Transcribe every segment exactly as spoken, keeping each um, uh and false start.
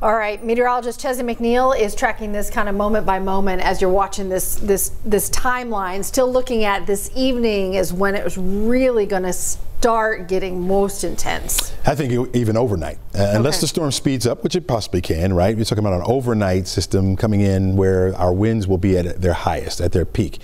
All right, meteorologist Chesley McNeil is tracking this kind of moment by moment as you're watching this this this timeline. Still looking at this evening is when it was really going to start getting most intense. I think even overnight, uh, okay. unless the storm speeds up, which it possibly can, right? You're talking about an overnight system coming in where our winds will be at their highest, at their peak,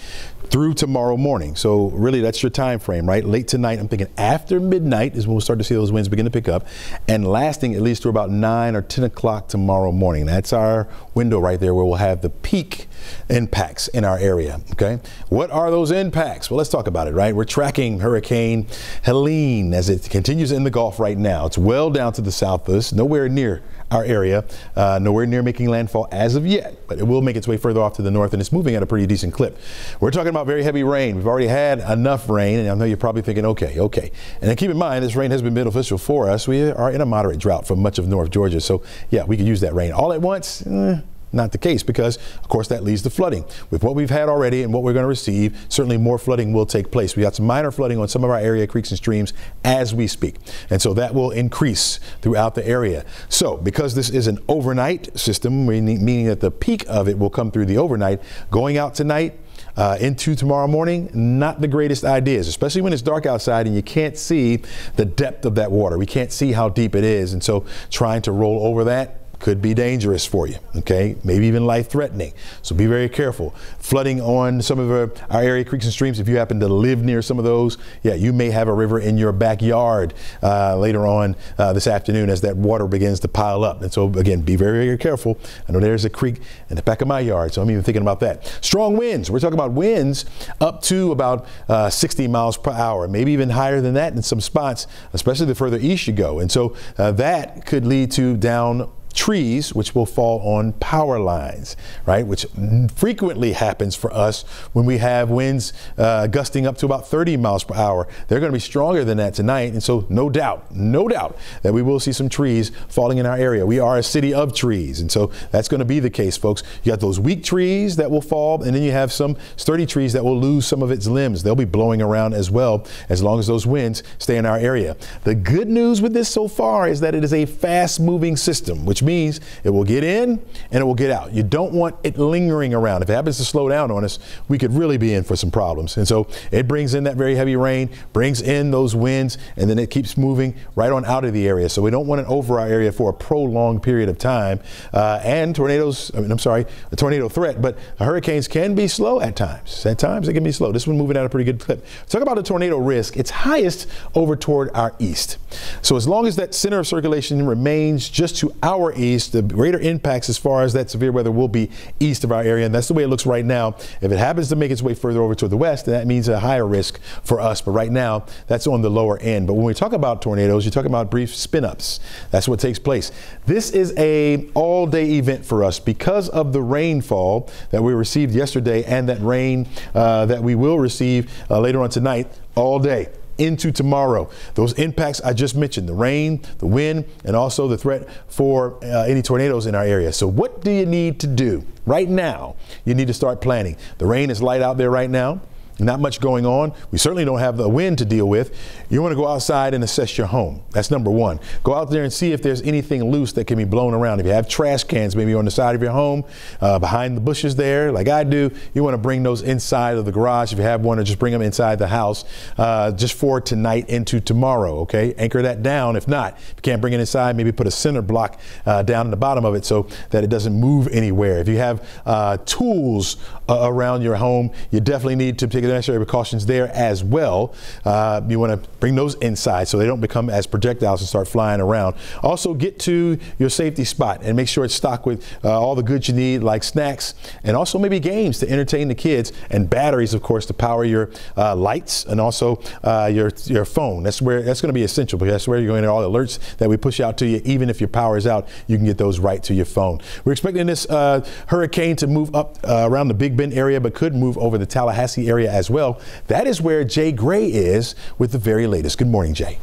through tomorrow morning. So really that's your time frame, right? Late tonight, I'm thinking after midnight is when we'll start to see those winds begin to pick up, and lasting at least through about nine or ten o'clock tomorrow morning. That's our window right there where we'll have the peak impacts in our area, okay? What are those impacts? Well, let's talk about it, right? We're tracking Hurricane Helene as it continues in the Gulf right now. It's well down to the southwest, nowhere near our area, uh, nowhere near making landfall as of yet, but it will make its way further off to the north, and it's moving at a pretty decent clip. We're talking about very heavy rain. We've already had enough rain, and I know you're probably thinking, okay, okay. And then keep in mind, this rain has been beneficial for us. We are in a moderate drought for much of North Georgia, so yeah, we could use that rain all at once. Eh. Not the case, because of course that leads to flooding. With what we've had already and what we're going to receive, certainly more flooding will take place. We got some minor flooding on some of our area creeks and streams as we speak, and so that will increase throughout the area. So because this is an overnight system, meaning that the peak of it will come through the overnight, going out tonight Uh, into tomorrow morning, not the greatest ideas, especially when it's dark outside and you can't see the depth of that water. We can't see how deep it is, and so trying to roll over that could be dangerous for you, okay? Maybe even life-threatening, so be very careful. Flooding on some of our, our area creeks and streams, if you happen to live near some of those, yeah, you may have a river in your backyard uh, later on uh, this afternoon as that water begins to pile up. And so again, be very, very careful. I know there's a creek in the back of my yard, so I'm even thinking about that. Strong winds, we're talking about winds up to about uh, sixty miles per hour, maybe even higher than that in some spots, especially the further east you go. And so uh, that could lead to down trees, which will fall on power lines, right? Which frequently happens for us when we have winds uh, gusting up to about thirty miles per hour. They're going to be stronger than that tonight. And so no doubt, no doubt that we will see some trees falling in our area. We are a city of trees. And so that's going to be the case, folks. You got those weak trees that will fall, and then you have some sturdy trees that will lose some of its limbs. They'll be blowing around as well, as long as those winds stay in our area. The good news with this so far is that it is a fast moving system, which Which means it will get in and it will get out. You don't want it lingering around. If it happens to slow down on us, we could really be in for some problems. And so it brings in that very heavy rain, brings in those winds, and then it keeps moving right on out of the area. So we don't want it over our area for a prolonged period of time. Uh, and tornadoes, I mean, I'm sorry, a tornado threat, but hurricanes can be slow at times. At times they can be slow. This one moving at a pretty good clip. Talk about a tornado risk. It's highest over toward our east. So as long as that center of circulation remains just to our east, the greater impacts as far as that severe weather will be east of our area, and that's the way it looks right now. If it happens to make its way further over to the west, that means a higher risk for us, but right now that's on the lower end. But when we talk about tornadoes, you're talking about brief spin-ups. That's what takes place. This is a all-day event for us because of the rainfall that we received yesterday, and that rain uh, that we will receive uh, later on tonight all day into tomorrow. Those impacts I just mentioned, the rain, the wind, and also the threat for uh, any tornadoes in our area. So what do you need to do right now? You need to start planning. The rain is light out there right now. Not much going on. We certainly don't have the wind to deal with. You want to go outside and assess your home. That's number one. Go out there and see if there's anything loose that can be blown around. If you have trash cans maybe on the side of your home, uh, behind the bushes there, like I do, you want to bring those inside of the garage if you have one, or just bring them inside the house uh, just for tonight into tomorrow, okay? Anchor that down. If not, if you can't bring it inside, maybe put a center block uh, down in the bottom of it so that it doesn't move anywhere. If you have uh, tools uh, around your home, you definitely need to take the necessary precautions there as well. Uh, you want to bring those inside so they don't become as projectiles and start flying around. Also, get to your safety spot and make sure it's stocked with uh, all the goods you need, like snacks and also maybe games to entertain the kids, and batteries, of course, to power your uh, lights and also uh, your your phone. That's where that's going to be essential, because that's where you're going to get all the alerts that we push out to you. Even if your power is out, you can get those right to your phone. We're expecting this uh, hurricane to move up uh, around the Big Bend area, but could move over the Tallahassee area as well. That is where Jay Gray is with the very latest. Good morning, Jay.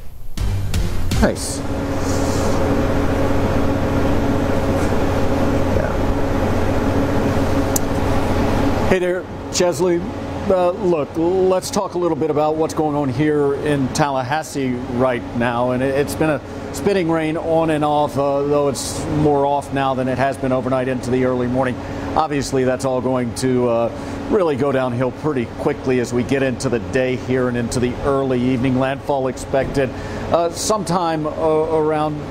Nice. Yeah. Hey there, Chesley. Uh, look, let's talk a little bit about what's going on here in Tallahassee right now. And it's been a spitting rain on and off, uh, though it's more off now than it has been overnight into the early morning. Obviously, that's all going to uh, really go downhill pretty quickly as we get into the day here and into the early evening. Landfall expected uh, sometime uh, around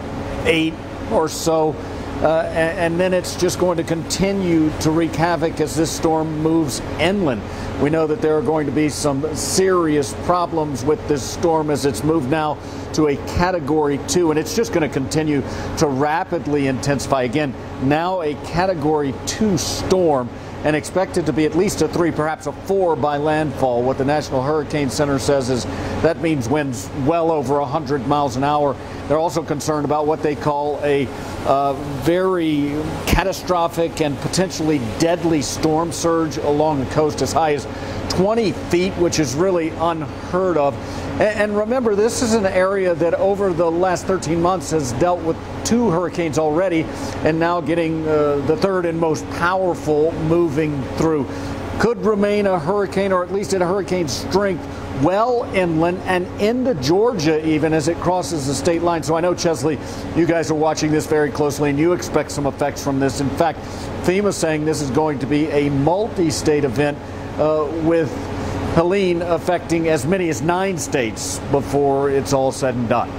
eight or so. Uh, and then it's just going to continue to wreak havoc as this storm moves inland. We know that there are going to be some serious problems with this storm as it's moved now to a Category two, and it's just going to continue to rapidly intensify. Again, now a Category two storm, and expected to be at least a three, perhaps a four by landfall. What the National Hurricane Center says is that means winds well over one hundred miles an hour. They're also concerned about what they call a uh, very catastrophic and potentially deadly storm surge along the coast as high as twenty feet, which is really unheard of. And remember, this is an area that over the last thirteen months has dealt with two hurricanes already, and now getting uh, the third and most powerful moving through. Could remain a hurricane, or at least at a hurricane strength, well inland and into Georgia even as it crosses the state line. So I know, Chesley, you guys are watching this very closely and you expect some effects from this. In fact, FEMA saying this is going to be a multi-state event uh, with Helene affecting as many as nine states before it's all said and done.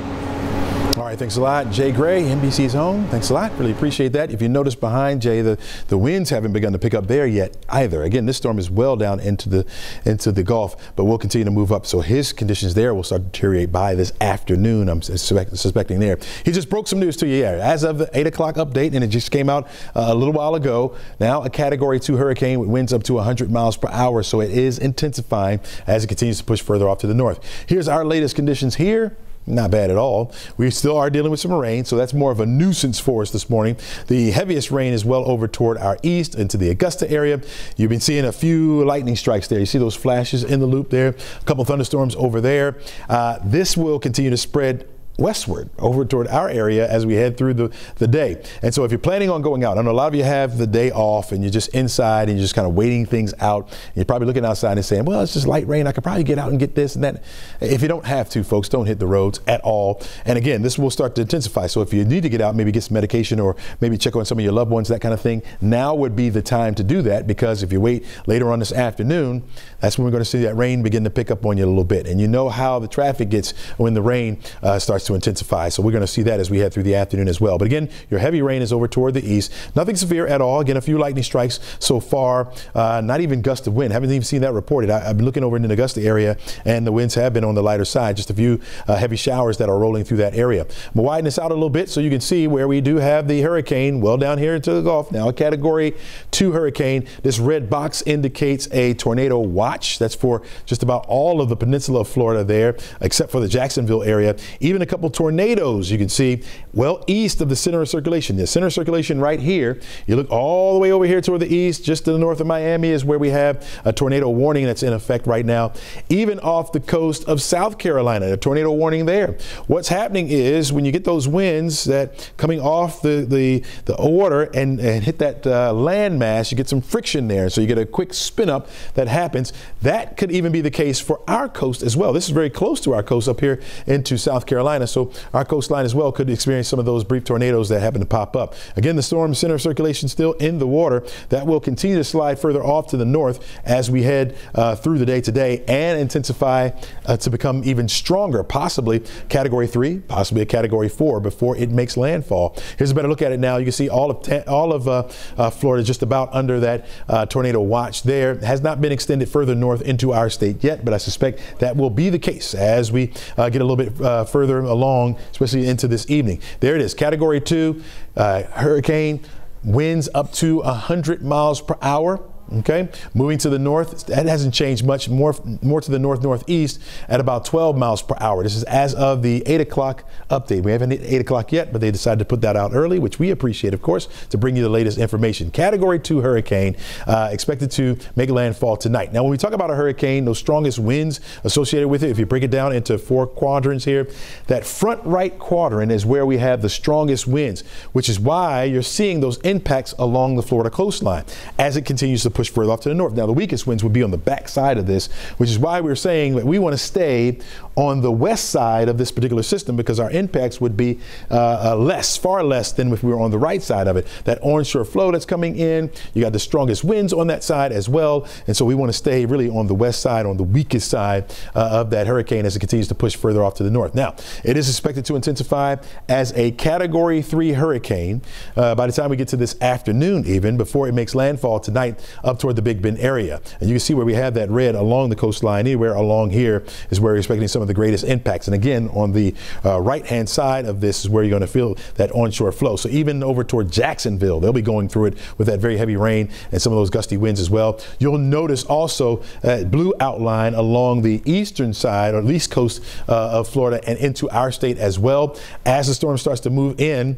All right, thanks a lot. Jay Gray, N B C's Home. Thanks a lot. Really appreciate that. If you notice behind Jay, the, the winds haven't begun to pick up there yet either. Again, this storm is well down into the into the Gulf, but will continue to move up. So his conditions there will start to deteriorate by this afternoon, I'm suspect, suspecting there. He just broke some news to you. Yeah, as of the eight o'clock update, and it just came out uh, a little while ago. Now a Category two hurricane with winds up to one hundred miles per hour. So it is intensifying as it continues to push further off to the north. Here's our latest conditions here. Not bad at all. We still are dealing with some rain, so that's more of a nuisance for us this morning. The heaviest rain is well over toward our east into the Augusta area. You've been seeing a few lightning strikes there. You see those flashes in the loop there. A couple thunderstorms over there. Uh, this will continue to spread westward over toward our area as we head through the, the day. And so if you're planning on going out, I know a lot of you have the day off and you're just inside and you're just kind of waiting things out. And you're probably looking outside and saying, well, it's just light rain. I could probably get out and get this and that. If you don't have to, folks, don't hit the roads at all. And again, this will start to intensify. So if you need to get out, maybe get some medication or maybe check on some of your loved ones, that kind of thing. Now would be the time to do that, because if you wait later on this afternoon, that's when we're going to see that rain begin to pick up on you a little bit. And you know how the traffic gets when the rain uh, starts to intensify. So we're going to see that as we head through the afternoon as well. But again, your heavy rain is over toward the east. Nothing severe at all. Again, a few lightning strikes so far. Uh, not even gusts of wind. Haven't even seen that reported. I, I've been looking over in the Augusta area, and the winds have been on the lighter side. Just a few uh, heavy showers that are rolling through that area. I'm going to widen this out a little bit so you can see where we do have the hurricane well down here into the Gulf. Now a Category two hurricane. This red box indicates a tornado watch. That's for just about all of the peninsula of Florida there, except for the Jacksonville area. Even a couple couple tornadoes you can see well east of the center of circulation. The center of circulation right here, you look all the way over here toward the east, just to the north of Miami is where we have a tornado warning that's in effect right now. Even off the coast of South Carolina, a tornado warning there. What's happening is when you get those winds that coming off the, the, the water and, and hit that uh, land mass, you get some friction there. So you get a quick spin up that happens. That could even be the case for our coast as well. This is very close to our coast up here into South Carolina. So our coastline as well could experience some of those brief tornadoes that happen to pop up. Again, the storm center of circulation still in the water. That will continue to slide further off to the north as we head uh, through the day today and intensify uh, to become even stronger, possibly Category three, possibly a Category four before it makes landfall. Here's a better look at it now. You can see all of, all of uh, uh, Florida just about under that uh, tornado watch there. It has not been extended further north into our state yet, but I suspect that will be the case as we uh, get a little bit uh, further along, especially into this evening. There it is, Category two uh, hurricane, winds up to one hundred miles per hour. Okay, moving to the north, that hasn't changed much. More, more to the north northeast at about twelve miles per hour. This is as of the eight o'clock update. We haven't hit eight o'clock yet, but they decided to put that out early, which we appreciate, of course, to bring you the latest information. Category two hurricane uh, expected to make landfall tonight. Now, when we talk about a hurricane, those strongest winds associated with it, if you break it down into four quadrants here, that front right quadrant is where we have the strongest winds, which is why you're seeing those impacts along the Florida coastline as it continues to push further off to the north. Now, the weakest winds would be on the back side of this, which is why we're saying that we want to stay on the west side of this particular system, because our impacts would be uh, uh, less, far less than if we were on the right side of it. That onshore flow that's coming in, you got the strongest winds on that side as well. And so we want to stay really on the west side, on the weakest side uh, of that hurricane as it continues to push further off to the north. Now, it is expected to intensify as a Category three hurricane uh, by the time we get to this afternoon, even before it makes landfall tonight up toward the Big Bend area. And you can see where we have that red along the coastline. Anywhere along here is where we're expecting some of the greatest impacts. And again, on the uh, right hand side of this is where you're going to feel that onshore flow. So even over toward Jacksonville, they'll be going through it with that very heavy rain and some of those gusty winds as well. You'll notice also that blue outline along the eastern side or east coast uh, of Florida and into our state as well. As the storm starts to move in,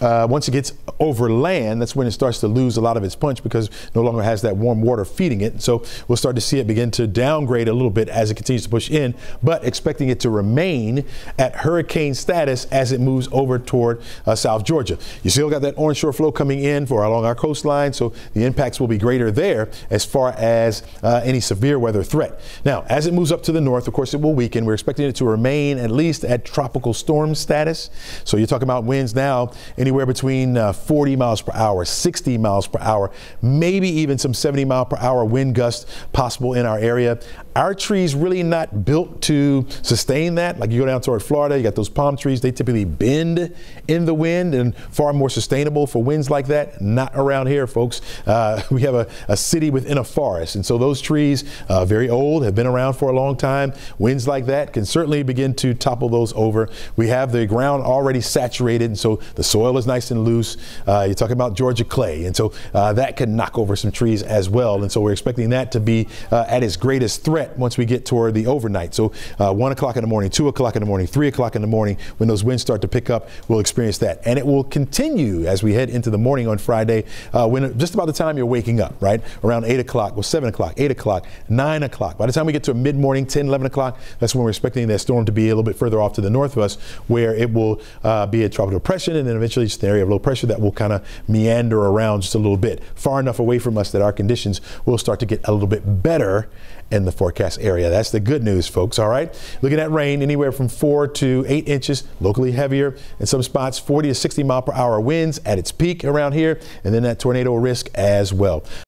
Uh, once it gets over land, that's when it starts to lose a lot of its punch because it no longer has that warm water feeding it. So we'll start to see it begin to downgrade a little bit as it continues to push in, but expecting it to remain at hurricane status as it moves over toward uh, South Georgia. You still got that onshore flow coming in for along our coastline, so the impacts will be greater there as far as uh, any severe weather threat. Now, as it moves up to the north, of course, it will weaken. We're expecting it to remain at least at tropical storm status. So you're talking about winds now in anywhere between uh, forty miles per hour, sixty miles per hour, maybe even some seventy mile per hour wind gusts possible in our area. Our trees really not built to sustain that. Like you go down toward Florida, you got those palm trees. They typically bend in the wind and far more sustainable for winds like that. Not around here, folks. Uh, we have a, a city within a forest. And so those trees, uh, very old, have been around for a long time. Winds like that can certainly begin to topple those over. We have the ground already saturated, and so the soil is nice and loose. Uh, you're talking about Georgia clay, and so uh, that can knock over some trees as well. And so we're expecting that to be uh, at its greatest threat once we get toward the overnight. So uh, one o'clock in the morning, two o'clock in the morning, three o'clock in the morning, when those winds start to pick up, we'll experience that. And it will continue as we head into the morning on Friday, uh, when just about the time you're waking up, right? Around eight o'clock, well, seven o'clock, eight o'clock, nine o'clock. By the time we get to mid-morning, ten, eleven o'clock, that's when we're expecting that storm to be a little bit further off to the north of us, where it will uh, be a tropical depression and then eventually just an area of low pressure that will kind of meander around just a little bit, far enough away from us that our conditions will start to get a little bit better in the forecast area. That's the good news, folks. All right. Looking at rain anywhere from four to eight inches, locally heavier in some spots, forty to sixty mile per hour winds at its peak around here, and then that tornado risk as well.